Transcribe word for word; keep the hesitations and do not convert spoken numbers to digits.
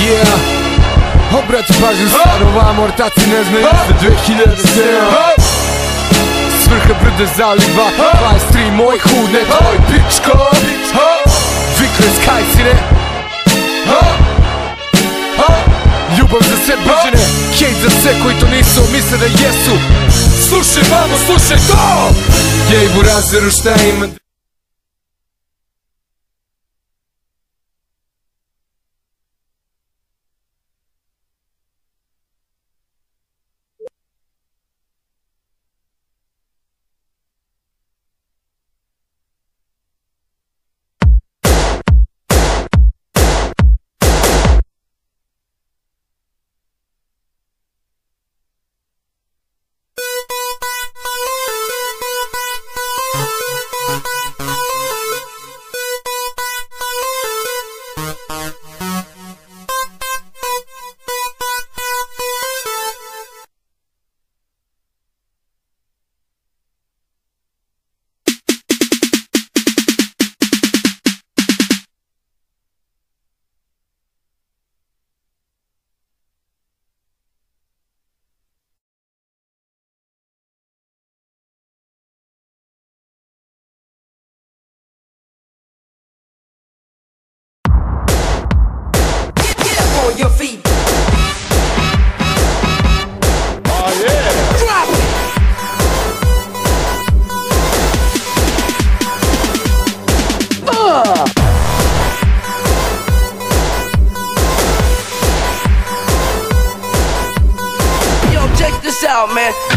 Yeah, obrać parzyst, starowa amortacji neznające dwie tysiące Svrha brde zaliva, dvadeset tri moj hud, ne tvoj pičko Vikles kaj si ne Ljubav za sve brđene, hejt za sve koji to nisu, misle da jesu Slušaj mamo, slušaj to! Jejbu razveru šta imam your feet. Oh yeah. Drop it. Uh. Yo, check this out, man.